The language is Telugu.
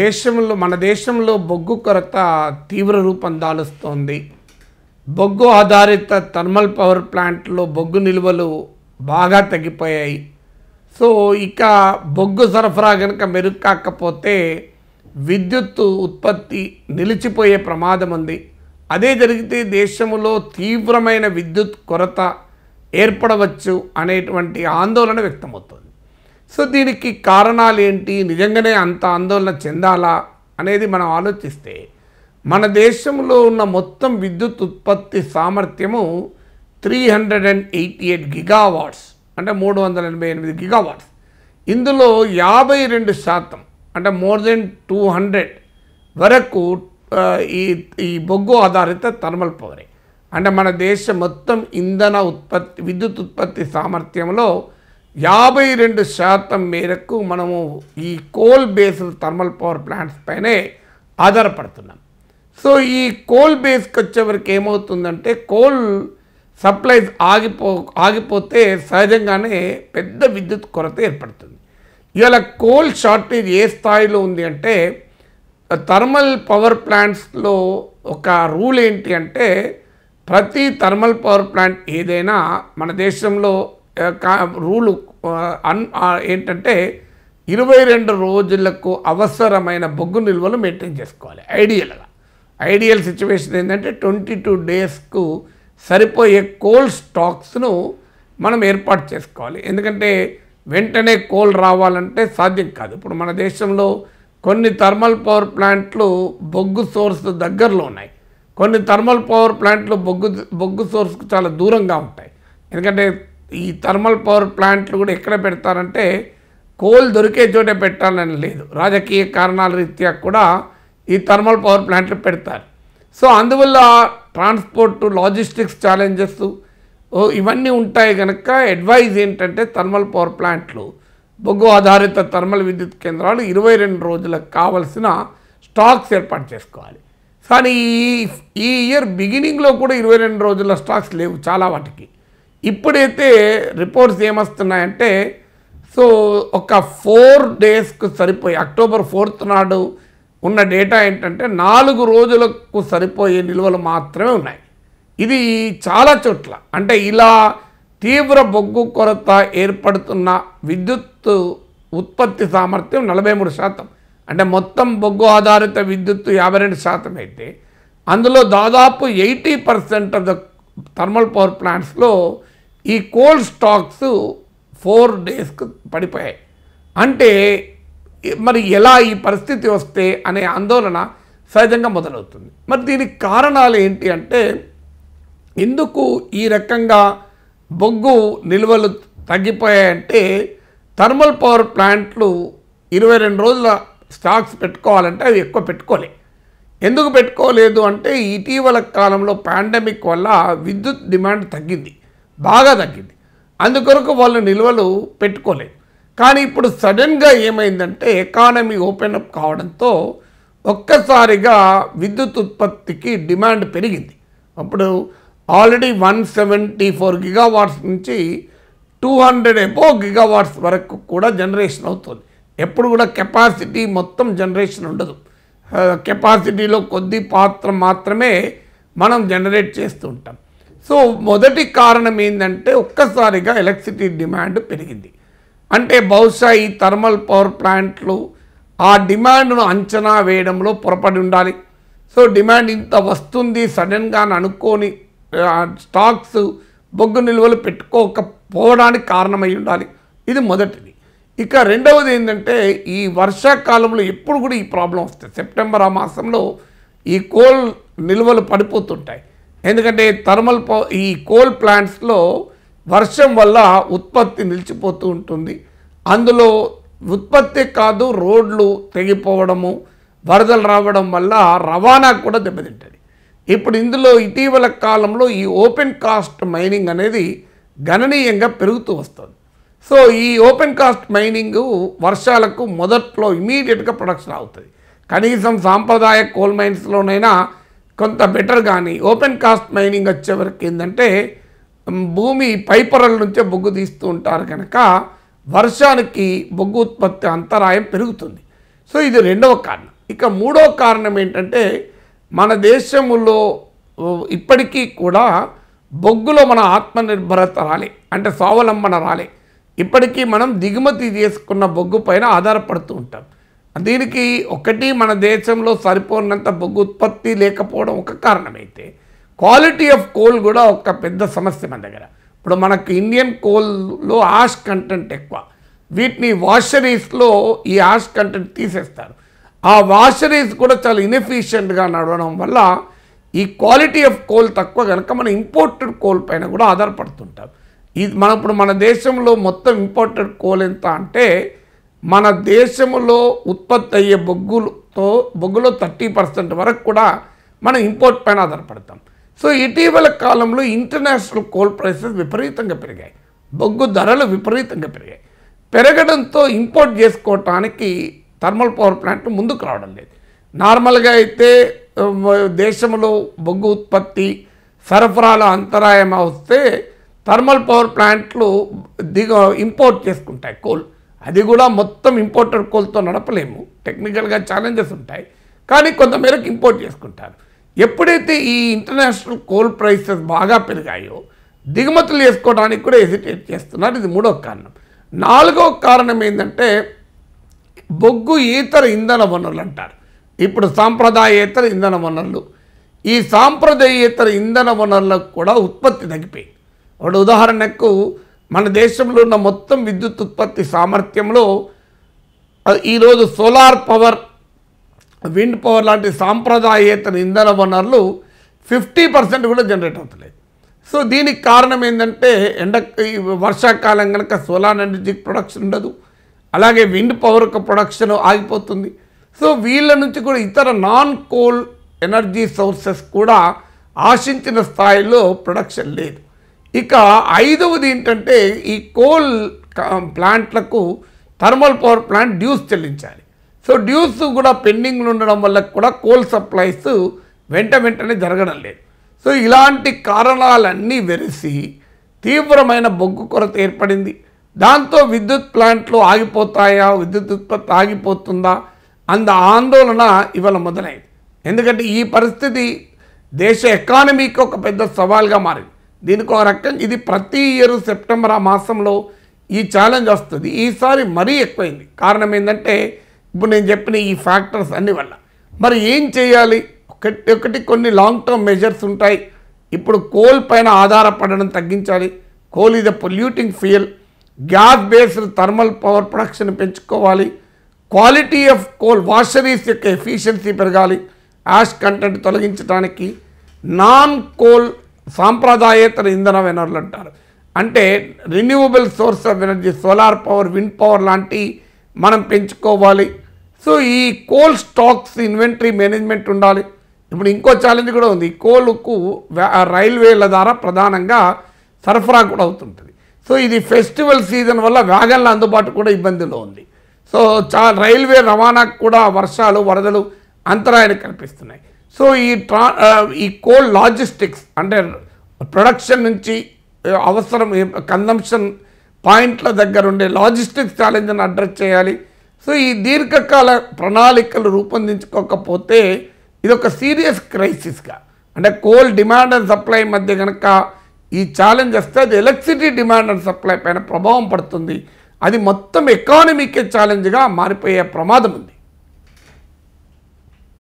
దేశంలో మన దేశంలో బొగ్గు కొరత తీవ్ర రూపం దాలుస్తోంది. బొగ్గు ఆధారిత థర్మల్ పవర్ ప్లాంట్లో బొగ్గు నిల్వలు బాగా తగ్గిపోయాయి. సో ఇక బొగ్గు సరఫరా గనుక మెరుగు కాకపోతే విద్యుత్ ఉత్పత్తి నిలిచిపోయే ప్రమాదం ఉంది. అదే జరిగితే దేశంలో తీవ్రమైన విద్యుత్ కొరత ఏర్పడవచ్చు అనేటువంటి ఆందోళన వ్యక్తమవుతుంది. సో దీనికి కారణాలు ఏంటి, నిజంగానే అంత ఆందోళన చెందాలా అనేది మనం ఆలోచిస్తే మన దేశంలో ఉన్న మొత్తం విద్యుత్ ఉత్పత్తి సామర్థ్యము 388 GW అంటే 388 GW. ఇందులో 52% అంటే మోర్ దెన్ 200 వరకు ఈ బొగ్గు ఆధారిత థర్మల్ పవరే. అంటే మన దేశం మొత్తం ఇంధన ఉత్పత్తి విద్యుత్ ఉత్పత్తి సామర్థ్యంలో 52% మేరకు మనము ఈ coal based thermal power plants పైనే ఆధారపడుతున్నాం. సో ఈ కోల్ బేస్కి వచ్చేవరకు ఏమవుతుందంటే కోల్ సప్లైస్ ఆగిపోతే సహజంగానే పెద్ద విద్యుత్ కొరత ఏర్పడుతుంది. ఇలా కోల్ షార్టేజ్ ఏ స్థాయిలో ఉంది అంటే థర్మల్ పవర్ ప్లాంట్స్లో ఒక రూల్ ఏంటి అంటే ప్రతి థర్మల్ పవర్ ప్లాంట్ ఏదైనా మన దేశంలో రూలు ఏంటంటే 22 రోజులకు అవసరమైన బొగ్గు నిల్వలు మెయింటైన్ చేసుకోవాలి. ఐడియల్ సిచ్యువేషన్ ఏంటంటే 22 డేస్కు సరిపోయే కోల్ స్టాక్స్ను మనం ఏర్పాటు చేసుకోవాలి. ఎందుకంటే వెంటనే కోల్ రావాలంటే సాధ్యం కాదు. ఇప్పుడు మన దేశంలో కొన్ని థర్మల్ పవర్ ప్లాంట్లు బొగ్గు సోర్స్ దగ్గరలో ఉన్నాయి, కొన్ని థర్మల్ పవర్ ప్లాంట్లు బొగ్గు సోర్స్కు చాలా దూరంగా ఉంటాయి. ఎందుకంటే ఈ థర్మల్ పవర్ ప్లాంట్లు కూడా ఎక్కడ పెడతారంటే కోల్ దొరికే చోటే పెట్టాలని లేదు, రాజకీయ కారణాల రీత్యా కూడా ఈ థర్మల్ పవర్ ప్లాంట్లు పెడతారు. సో అందువల్ల ట్రాన్స్పోర్ట్ లాజిస్టిక్స్ ఛాలెంజెస్ ఇవన్నీ ఉంటాయి కనుక అడ్వైజ్ ఏంటంటే థర్మల్ పవర్ ప్లాంట్లు బొగ్గు ఆధారిత థర్మల్ విద్యుత్ కేంద్రాలు 22 రోజులకు కావలసిన స్టాక్స్ ఏర్పాటు చేసుకోవాలి. కానీ ఈ ఇయర్ బిగినింగ్లో కూడా 22 రోజుల స్టాక్స్ లేవు చాలా వాటికి. ఇప్పుడైతే రిపోర్ట్స్ ఏమొస్తున్నాయంటే సో ఒక 4 డేస్కు సరిపోయి అక్టోబర్ 4 నాడు ఉన్న డేటా ఏంటంటే 4 రోజులకు సరిపోయే నిల్వలు మాత్రమే ఉన్నాయి. ఇది చాలా చోట్ల అంటే ఇలా తీవ్ర బొగ్గు కొరత ఏర్పడుతున్న విద్యుత్ ఉత్పత్తి సామర్థ్యం 43% అంటే మొత్తం బొగ్గు ఆధారిత విద్యుత్తు 52% అయితే అందులో దాదాపు 80% ఆఫ్ ద థర్మల్ పవర్ ప్లాంట్స్లో ఈ కోల్ స్టాక్స్ 4 డేస్కు పడిపోయాయి. అంటే మరి ఎలా ఈ పరిస్థితి వస్తే అనే ఆందోళన సహజంగా మొదలవుతుంది. మరి దీనికి కారణాలు ఏంటి అంటే ఎందుకు ఈ రకంగా బొగ్గు నిల్వలు తగ్గిపోయాయంటే థర్మల్ పవర్ ప్లాంట్లు 22 రోజుల స్టాక్స్ పెట్టుకోవాలంటే అవి ఎక్కువ పెట్టుకోలేదు. ఎందుకు పెట్టుకోలేదు అంటే ఇటీవల కాలంలో పాండమిక్ వల్ల విద్యుత్ డిమాండ్ తగ్గింది, బాగా తగ్గింది, అందుకొరకు వాళ్ళు నిల్వలు పెట్టుకోలేదు. కానీ ఇప్పుడు సడన్గా ఏమైందంటే ఎకానమీ ఓపెన్ అప్ కావడంతో ఒక్కసారిగా విద్యుత్ ఉత్పత్తికి డిమాండ్ పెరిగింది. అప్పుడు ఆల్రెడీ 174 GW నుంచి 200 GW వరకు కూడా జనరేషన్ అవుతుంది. ఎప్పుడు కూడా కెపాసిటీ మొత్తం జనరేషన్ ఉండదు, కెపాసిటీలో కొద్ది పాత్ర మాత్రమే మనం జనరేట్ చేస్తూ ఉంటాం. సో మొదటి కారణం ఏంటంటే ఒక్కసారిగా ఎలక్ట్రిసిటీ డిమాండ్ పెరిగింది. అంటే బహుశా ఈ థర్మల్ పవర్ ప్లాంట్లు ఆ డిమాండ్ను అంచనా వేయడంలో పొరపడి ఉండాలి. సో డిమాండ్ ఇంత వస్తుంది సడన్గా అనుకోని స్టాక్స్ బొగ్గు నిల్వలు పెట్టుకోకపోవడానికి కారణమై ఉండాలి. ఇది మొదటిది. ఇక రెండవది ఏంటంటే ఈ వర్షాకాలంలో ఎప్పుడు కూడా ఈ ప్రాబ్లం వస్తుంది. సెప్టెంబర్ ఆ మాసంలో ఈ కోల్ నిల్వలు పడిపోతుంటాయి. ఎందుకంటే థర్మల్ ఈ కోల్ ప్లాంట్స్లో వర్షం వల్ల ఉత్పత్తి నిలిచిపోతూ ఉంటుంది. అందులో ఉత్పత్తి కాదు, రోడ్లు తెగిపోవడము, వరదలు రావడం వల్ల రవాణా కూడా దెబ్బతింటుంది. ఇప్పుడు ఇందులో ఇటీవల కాలంలో ఈ ఓపెన్ కాస్ట్ మైనింగ్ అనేది గణనీయంగా పెరుగుతూ వస్తుంది. సో ఈ ఓపెన్ కాస్ట్ మైనింగ్ వర్షాలకు మొదట్లో ఇమీడియట్గా ప్రొడక్షన్ అవుతుంది. కనీసం సాంప్రదాయ కోల్ మైన్స్లోనైనా కొంత బెటర్, కానీ ఓపెన్ కాస్ట్ మైనింగ్ వచ్చేవరకు ఏంటంటే భూమి పైపొరల నుంచే బొగ్గు తీస్తూ ఉంటారు కనుక వర్షానికి బొగ్గు ఉత్పత్తి అంతరాయం పెరుగుతుంది. సో ఇది రెండవ కారణం. ఇక మూడో కారణం ఏంటంటే మన దేశంలో ఇప్పటికీ కూడా బొగ్గులో మన ఆత్మనిర్భరత రాలే, అంటే స్వావలంబన రాలే. ఇప్పటికీ మనం దిగుమతి చేసుకున్న బొగ్గు పైన ఆధారపడుతూ ఉంటాం. దీనికి ఒకటి మన దేశంలో సరిపోనంత బొగ్గు ఉత్పత్తి లేకపోవడం ఒక కారణమైతే, క్వాలిటీ ఆఫ్ కోల్ కూడా ఒక పెద్ద సమస్య మన దగ్గర. ఇప్పుడు మనకు ఇండియన్ కోల్లో ఆష్ కంటెంట్ ఎక్కువ, వీటిని వాషరీస్లో ఈ ఆష్ కంటెంట్ తీసేస్తారు. ఆ వాషరీస్ కూడా చాలా ఇన్ఎఫిషియెంట్గా నడవడం వల్ల ఈ క్వాలిటీ ఆఫ్ కోల్ తక్కువ కనుక మనం ఇంపోర్టెడ్ కోల్ పైన కూడా ఆధారపడుతుంటాం. ఇది మన ఇప్పుడు మన దేశంలో మొత్తం ఇంపోర్టెడ్ కోల్ ఎంత అంటే మన దేశంలో ఉత్పత్తి అయ్యే బొగ్గులో 30% వరకు కూడా మనం ఇంపోర్ట్ పైన ఆధారపడతాం. సో ఇటీవల కాలంలో ఇంటర్నేషనల్ కోల్ ప్రైసెస్ విపరీతంగా పెరిగాయి, బొగ్గు ధరలు విపరీతంగా పెరిగాయి. పెరగడంతో ఇంపోర్ట్ చేసుకోవటానికి థర్మల్ పవర్ ప్లాంట్ ముందుకు రావడం లేదు. నార్మల్గా అయితే దేశంలో బొగ్గు ఉత్పత్తి సరఫరాల అంతరాయం వస్తే థర్మల్ పవర్ ప్లాంట్లు ఇంపోర్ట్ చేసుకుంటాయి కోల్. అది కూడా మొత్తం ఇంపోర్టెడ్ కోల్తో నడపలేము, టెక్నికల్గా ఛాలెంజెస్ ఉంటాయి, కానీ కొంతమేరకు ఇంపోర్ట్ చేసుకుంటారు. ఎప్పుడైతే ఈ ఇంటర్నేషనల్ కోల్ ప్రైసెస్ బాగా పెరిగాయో దిగుమతులు చేసుకోవడానికి కూడా హెసిటేట్ చేస్తున్నారు. ఇది మూడో కారణం. నాలుగో కారణం ఏంటంటే బొగ్గు ఇతర ఇంధన వనరులు అంటారు. ఇప్పుడు సాంప్రదాయేతర ఇంధన వనరులు, ఈ సాంప్రదాయేతర ఇంధన వనరులకు కూడా ఉత్పత్తి తగ్గిపోయింది. ఇప్పుడు ఉదాహరణకు మన దేశంలో ఉన్న మొత్తం విద్యుత్ ఉత్పత్తి సామర్థ్యంలో ఈరోజు సోలార్ పవర్, విండ్ పవర్ లాంటి సాంప్రదాయేతర ఇంధన వనరులు 50% కూడా జనరేట్ అవుతలేదు. సో దీనికి కారణం ఏంటంటే వర్షాకాలం కనుక సోలార్ ఎనర్జీకి ప్రొడక్షన్ ఉండదు, అలాగే విండ్ పవర్ యొక్క ప్రొడక్షన్ ఆగిపోతుంది. సో వీళ్ళ నుంచి కూడా ఇతర నాన్ కోల్ ఎనర్జీ సోర్సెస్ కూడా ఆశించిన స్థాయిలో ప్రొడక్షన్ లేదు. ఇక ఐదవది ఏంటంటే ఈ కోల్ ప్లాంట్లకు థర్మల్ పవర్ ప్లాంట్ డ్యూస్ చెల్లించాలి. సో డ్యూస్ కూడా పెండింగ్లు ఉండడం వల్ల కూడా కోల్ సప్లైస్ వెంటనే జరగడం లేదు. సో ఇలాంటి కారణాలన్నీ వెరసి తీవ్రమైన బొగ్గు కొరత ఏర్పడింది. దాంతో విద్యుత్ ప్లాంట్లు ఆగిపోతాయా, విద్యుత్ ఉత్పత్తి ఆగిపోతుందా అంత ఆందోళన ఇవాళ మొదలైంది. ఎందుకంటే ఈ పరిస్థితి దేశ ఎకానమీకి ఒక పెద్ద సవాల్గా మారింది. దీనికి ఒక రకంగా ఇది ప్రతి ఇయర్ సెప్టెంబర్ మాసంలో ఈ ఛాలెంజ్ వస్తుంది, ఈసారి మరీ ఎక్కువైంది. కారణం ఏంటంటే ఇప్పుడు నేను చెప్పిన ఈ ఫ్యాక్టర్స్ అన్ని వల్ల మరి ఏం చేయాలి? ఒకటి కొన్ని లాంగ్ టర్మ్ మెజర్స్ ఉంటాయి. ఇప్పుడు కోల్ పైన ఆధారపడడం తగ్గించాలి. Coal is a polluting fuel. Gas based thermal power production పెంచుకోవాలి. క్వాలిటీ ఆఫ్ కోల్, వాషరీస్ యొక్క ఎఫిషియన్సీ పెరగాలి యాష్ కంటెంట్ తొలగించడానికి. నాన్ కోల్ సాంప్రదాయేతర ఇంధన వనరులు అంటారు, అంటే renewable source of energy, solar power, wind power లాంటి మనం పెంచుకోవాలి. సో ఈ కోల్ స్టాక్స్ ఇన్వెంటరీ మేనేజ్మెంట్ ఉండాలి. ఇప్పుడు ఇంకో ఛాలెంజ్ కూడా ఉంది, కోల్కు రైల్వేల ద్వారా ప్రధానంగా సరఫరా కూడా అవుతుంటుంది. సో ఇది ఫెస్టివల్ సీజన్ వల్ల వ్యాగన్ల అందుబాటు కూడా ఇబ్బందిలో ఉంది. సో రైల్వే రవాణాకు కూడా వర్షాలు, వరదలు అంతరాయాన్ని కల్పిస్తున్నాయి. సో ఈ కోల్ లాజిస్టిక్స్ అంటే ప్రొడక్షన్ నుంచి అవసరం కన్జంప్షన్ పాయింట్ల దగ్గర ఉండే లాజిస్టిక్స్ ఛాలెంజ్ని అడ్రస్ చేయాలి. సో ఈ దీర్ఘకాల ప్రణాళికలు రూపొందించుకోకపోతే ఇదొక సీరియస్ క్రైసిస్గా, అంటే కోల్ డిమాండ్ అండ్ సప్లై మధ్య కనుక ఈ ఛాలెంజ్ వస్తే అది ఎలక్ట్రిసిటీ డిమాండ్ అండ్ సప్లై పైన ప్రభావం పడుతుంది. అది మొత్తం ఎకానమీకే ఛాలెంజ్గా మారిపోయే ప్రమాదం ఉంది.